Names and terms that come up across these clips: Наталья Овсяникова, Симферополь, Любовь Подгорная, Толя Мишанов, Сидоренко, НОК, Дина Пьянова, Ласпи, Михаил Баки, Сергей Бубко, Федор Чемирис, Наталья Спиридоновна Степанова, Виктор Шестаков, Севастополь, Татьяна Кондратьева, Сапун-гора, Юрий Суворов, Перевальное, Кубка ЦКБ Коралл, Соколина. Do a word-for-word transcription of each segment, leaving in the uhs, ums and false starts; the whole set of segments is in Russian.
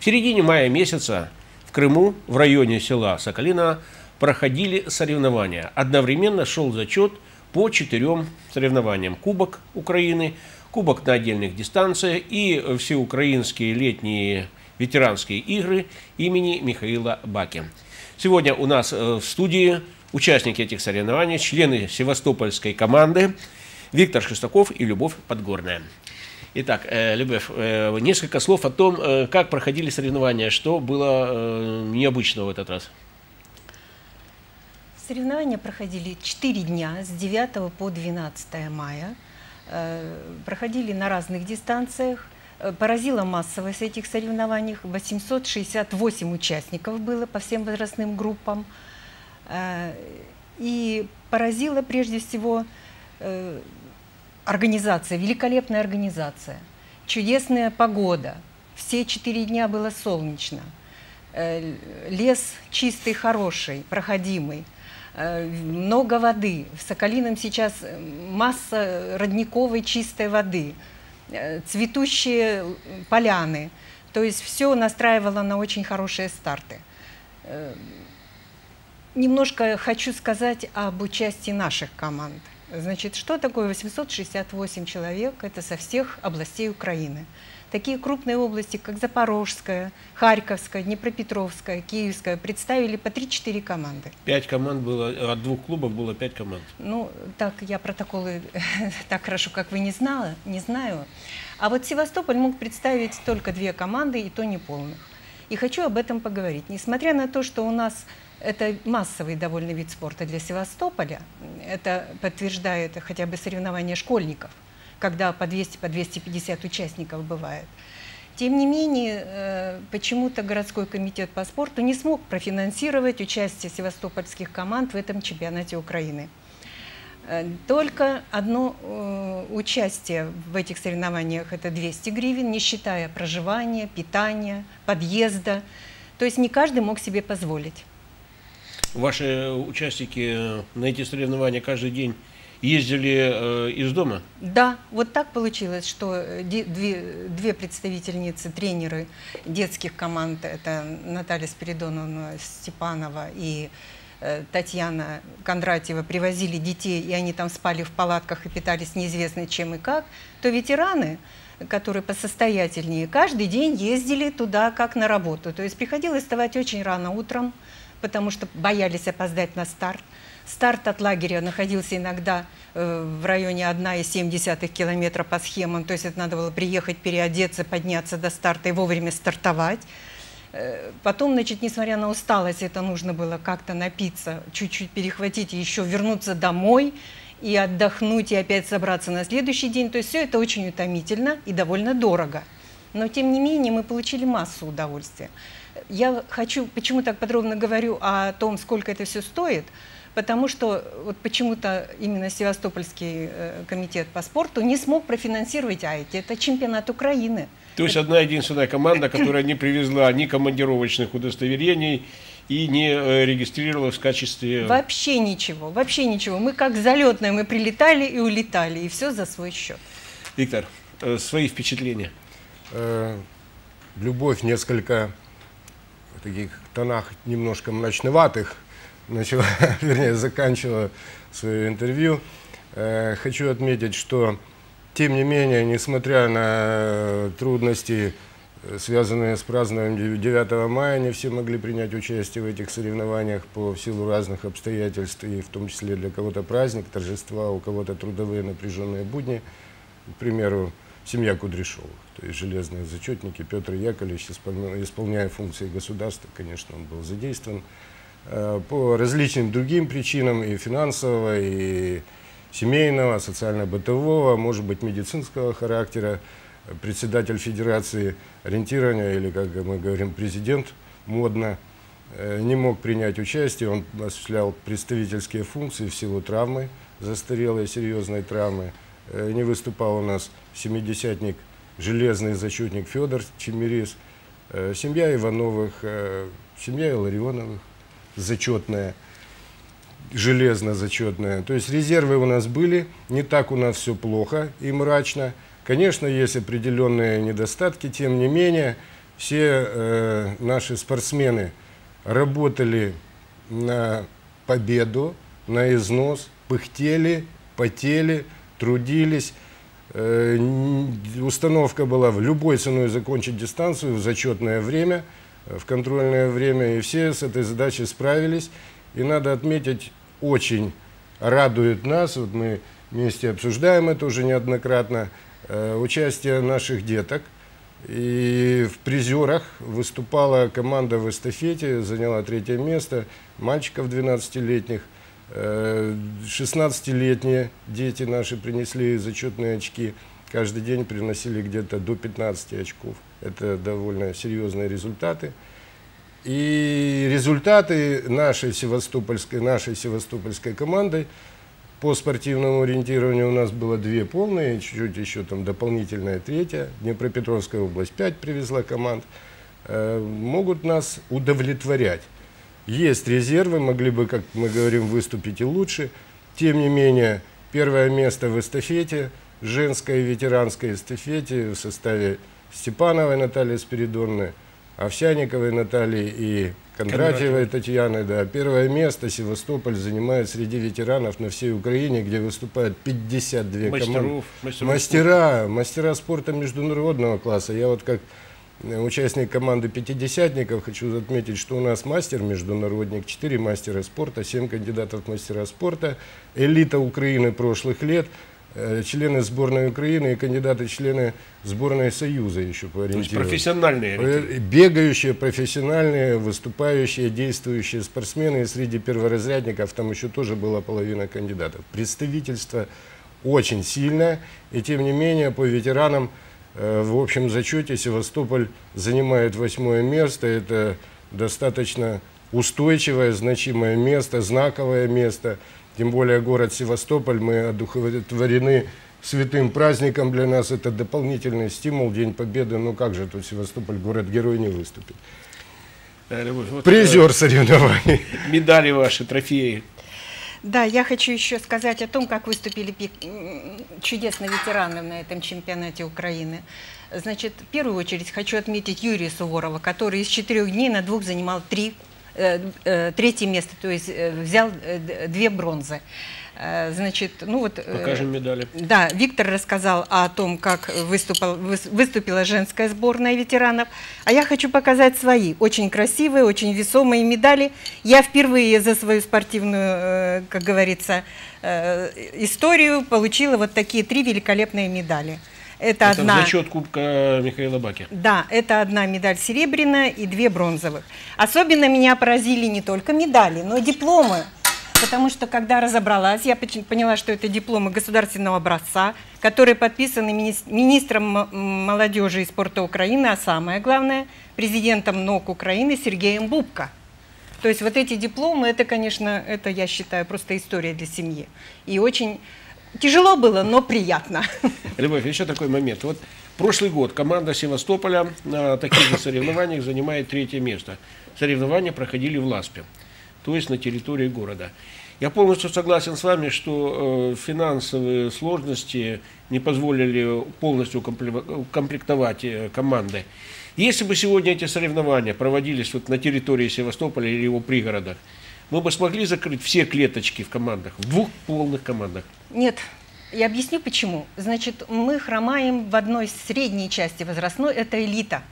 В середине мая месяца в Крыму, в районе села Соколина, проходили соревнования. Одновременно шел зачет по четырем соревнованиям: Кубок Украины, Кубок на отдельных дистанциях и всеукраинские летние ветеранские игры имени Михаила Баки. Сегодня у нас в студии участники этих соревнований, члены севастопольской команды Виктор Шестаков и Любовь Подгорная. Итак, Любовь, несколько слов о том, как проходили соревнования, что было необычного в этот раз. Соревнования проходили четыре дня, с девятого по двенадцатое мая. Проходили на разных дистанциях. Поразила массовость этих соревнований. восемьсот шестьдесят восемь участников было по всем возрастным группам. И поразила прежде всего организация, великолепная организация, чудесная погода. Все четыре дня было солнечно. Лес чистый, хороший, проходимый. Много воды. В Соколином сейчас масса родниковой чистой воды. Цветущие поляны. То есть все настраивало на очень хорошие старты. Немножко хочу сказать об участии наших команд. Значит, что такое восемьсот шестьдесят восемь человек? Это со всех областей Украины. Такие крупные области, как Запорожская, Харьковская, Днепропетровская, Киевская, представили по три-четыре команды. Пять команд было, от двух клубов было пять команд. Ну, так я протоколы так хорошо, как вы, не знала, не знаю. А вот Севастополь мог представить только две команды, и то неполных. И хочу об этом поговорить. Несмотря на то, что у нас это массовый довольно вид спорта для Севастополя, это подтверждает хотя бы соревнования школьников, когда по двести, по двести пятьдесят участников бывает. Тем не менее, почему-то городской комитет по спорту не смог профинансировать участие севастопольских команд в этом чемпионате Украины. Только одно участие в этих соревнованиях – это двести гривен, не считая проживания, питания, подъезда. То есть не каждый мог себе позволить. Ваши участники на эти соревнования каждый день ездили из дома? Да, вот так получилось, что две, две представительницы, тренеры детских команд, это Наталья Спиридоновна Степанова и Татьяна Кондратьева, привозили детей, и они там спали в палатках и питались неизвестно чем и как, то ветераны, которые посостоятельнее, каждый день ездили туда как на работу. То есть приходилось вставать очень рано утром, потому что боялись опоздать на старт. Старт от лагеря находился иногда в районе одна целая семь десятых километра по схемам, то есть это надо было приехать, переодеться, подняться до старта и вовремя стартовать. Потом, значит, несмотря на усталость, это нужно было как-то напиться, чуть-чуть перехватить и еще вернуться домой и отдохнуть, и опять собраться на следующий день. То есть все это очень утомительно и довольно дорого. Но, тем не менее, мы получили массу удовольствия. Я хочу, почему так подробно говорю о том, сколько это все стоит, потому что вот почему-то именно Севастопольский комитет по спорту не смог профинансировать АЭТ. Это чемпионат Украины. То есть одна единственная команда, которая не привезла ни командировочных удостоверений и не регистрировалась в качестве... Вообще ничего, вообще ничего. Мы как залетные, мы прилетали и улетали, и все за свой счет. Виктор, свои впечатления? Любовь несколько в таких тонах немножко мрачноватых начала, вернее, заканчивала свое интервью. Э, хочу отметить, что, тем не менее, несмотря на трудности, связанные с празднованием девятого мая, не все могли принять участие в этих соревнованиях по силу разных обстоятельств, и в том числе для кого-то праздник, торжества, у кого-то трудовые напряженные будни, к примеру, семья Кудряшовых, то есть железные зачетники. Петр Яковлевич, исполняя функции государства, конечно, он был задействован. По различным другим причинам, и финансового, и семейного, социально-бытового, может быть, медицинского характера, председатель Федерации ориентирования, или, как мы говорим, президент, модно, не мог принять участие. Он осуществлял представительские функции в силу травмы, застарелой серьезной травмы. Не выступал у нас семидесятник, железный зачетник Федор Чемирис, семья Ивановых, семья Илларионовых, зачетная, железно-зачетная. То есть резервы у нас были, не так у нас все плохо и мрачно. Конечно, есть определенные недостатки, тем не менее, Все э, наши спортсмены работали на победу, на износ, пыхтели, потели, трудились. Э, установка была в любой ценой закончить дистанцию в зачетное время, в контрольное время. И все с этой задачей справились. И надо отметить, очень радует нас, вот мы вместе обсуждаем это уже неоднократно, э, участие наших деток. И в призерах выступала команда в эстафете, заняла третье место, мальчиков двенадцатилетних, шестнадцатилетние дети наши принесли зачетные очки, каждый день приносили где-то до пятнадцати очков. Это довольно серьезные результаты. И результаты нашей севастопольской, нашей севастопольской команды по спортивному ориентированию у нас было две полные, чуть-чуть еще там дополнительная третья. Днепропетровская область пять привезла команд. Э, могут нас удовлетворять. Есть резервы, могли бы, как мы говорим, выступить и лучше. Тем не менее, первое место в эстафете, женской ветеранской эстафете в составе Степановой Натальи Спиридоновны, Овсяниковой Натальи и Кондратьевой Татьяны, да, первое место Севастополь занимает среди ветеранов на всей Украине, где выступают пятьдесят две команды. Мастера, мастера спорта международного класса. Я вот как участник команды пятидесятников хочу отметить, что у нас мастер-международник, четыре мастера спорта, семь кандидатов в мастера спорта, элита Украины прошлых лет, члены сборной Украины и кандидаты-члены сборной Союза еще по ориентированию. То есть профессиональные. Бегающие, профессиональные, выступающие, действующие спортсмены. И среди перворазрядников там еще тоже была половина кандидатов. Представительство очень сильное. И тем не менее по ветеранам в общем зачете Севастополь занимает восьмое место. Это достаточно устойчивое, значимое место, знаковое место. Тем более город Севастополь, мы одухотворены святым праздником, для нас это дополнительный стимул, День Победы. Ну как же тут Севастополь, город-герой, не выступит. Да, Любовь, вот призер соревнований. Медали ваши, трофеи. Да, я хочу еще сказать о том, как выступили чудесно ветераны на этом чемпионате Украины. Значит, в первую очередь хочу отметить Юрия Суворова, который из четырех дней на двух занимал три третье место, то есть взял две бронзы. Значит, ну вот, покажем медали. Да, Виктор рассказал о том, как выступал, выступила женская сборная ветеранов. А я хочу показать свои очень красивые, очень весомые медали. Я впервые за свою спортивную, как говорится, историю получила вот такие три великолепные медали. Это, это одна... за счет Кубка Михаила Баки. Да, это одна медаль серебряная и две бронзовых. Особенно меня поразили не только медали, но и дипломы. Потому что, когда разобралась, я поняла, что это дипломы государственного образца, которые подписаны министром молодежи и спорта Украины, а самое главное, президентом НОК Украины Сергеем Бубко. То есть вот эти дипломы, это, конечно, это, я считаю, просто история для семьи. И очень... тяжело было, но приятно. Любовь, еще такой момент. Вот прошлый год команда Севастополя на таких же соревнованиях занимает третье место. Соревнования проходили в Ласпе, то есть на территории города. Я полностью согласен с вами, что финансовые сложности не позволили полностью комплектовать команды. Если бы сегодня эти соревнования проводились вот на территории Севастополя или его пригорода, мы бы смогли закрыть все клеточки в командах, в двух полных командах. Нет, я объясню почему. Значит, мы хромаем в одной средней части возрастной, это элита.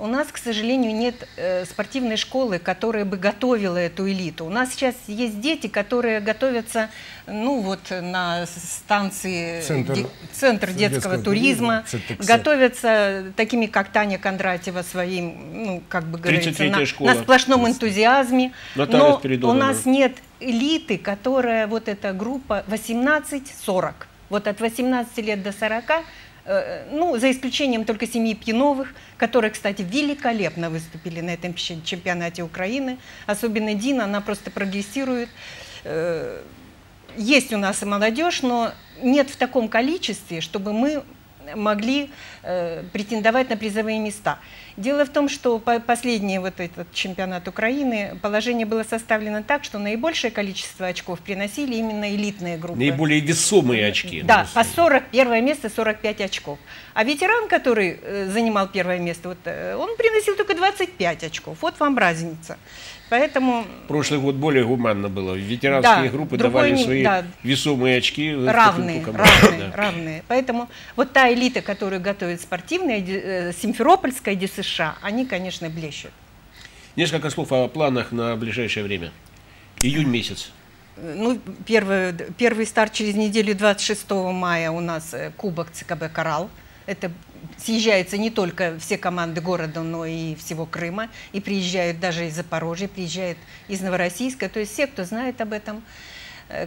У нас, к сожалению, нет э, спортивной школы, которая бы готовила эту элиту. У нас сейчас есть дети, которые готовятся, ну вот, на станции Центр, де, центр детского, детского туризма, туризма готовятся такими, как Таня Кондратьева, своим, ну, как бы говорится, на, на сплошном энтузиазме. Но у нас нет элиты, которая, вот эта группа восемнадцать-сорок, вот от восемнадцати лет до сорока, ну, за исключением только семьи Пьяновых, которые, кстати, великолепно выступили на этом чемпионате Украины. Особенно Дина, она просто прогрессирует. Есть у нас и молодежь, но нет в таком количестве, чтобы мы могли э, претендовать на призовые места. Дело в том, что по последний вот этот чемпионат Украины положение было составлено так, что наибольшее количество очков приносили именно элитные группы. Наиболее весомые очки. Да, по сорок первое место, сорок пять очков. А ветеран, который э, занимал первое место, вот, э, он приносил только двадцать пять очков. Вот вам разница. Поэтому... Прошлый год более гуманно было. Ветеранские да, группы давали не, свои да, весомые очки. Равные, равные, да. равные. Поэтому вот та элита, которую готовит спортивная, симферопольская, Д С Ш, они, конечно, блещут. Несколько слов о планах на ближайшее время. Июнь месяц. Ну, первый, первый старт через неделю, двадцать шестого мая, у нас Кубок Ц К Б «Коралл». Это съезжаются не только все команды города, но и всего Крыма. И приезжают даже из Запорожья, приезжают из Новороссийска. То есть все, кто знает об этом.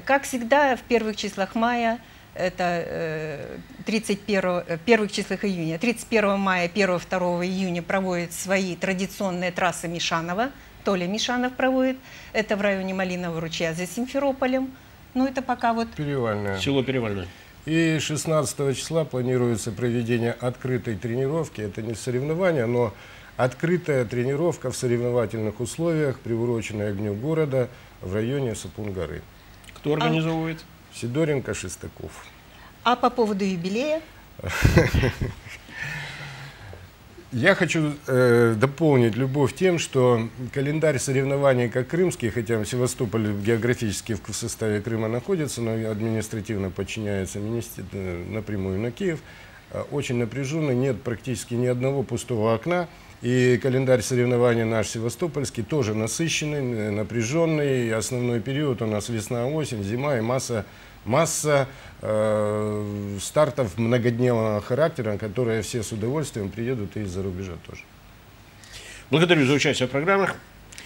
Как всегда, в первых числах мая, это тридцать первого, первых числах июня, тридцать первого мая, первого-второго июня проводят свои традиционные трассы Мишанова. Толя Мишанов проводит. Это в районе Малинового ручья за Симферополем. Ну, это пока вот... Перевальное. Село Перевальное. И шестнадцатого числа планируется проведение открытой тренировки. Это не соревнование, но открытая тренировка в соревновательных условиях, приуроченная к дню города в районе Сапун-горы. Кто организовывает? Сидоренко, Шестаков. А по поводу юбилея? Я хочу э, дополнить Любовь тем, что календарь соревнований как крымский, хотя Севастополь географически в составе Крыма находится, но административно подчиняется напрямую на Киев, очень напряженный, нет практически ни одного пустого окна. И календарь соревнований наш севастопольский тоже насыщенный, напряженный. Основной период у нас весна-осень, зима и масса... Масса э, стартов многодневного характера, которые все с удовольствием приедут и из-за рубежа тоже. Благодарю за участие в программах.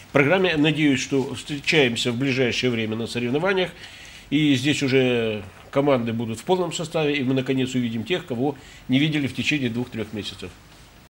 В программе. Надеюсь, что встречаемся в ближайшее время на соревнованиях. И здесь уже команды будут в полном составе. И мы наконец увидим тех, кого не видели в течение двух-трех месяцев.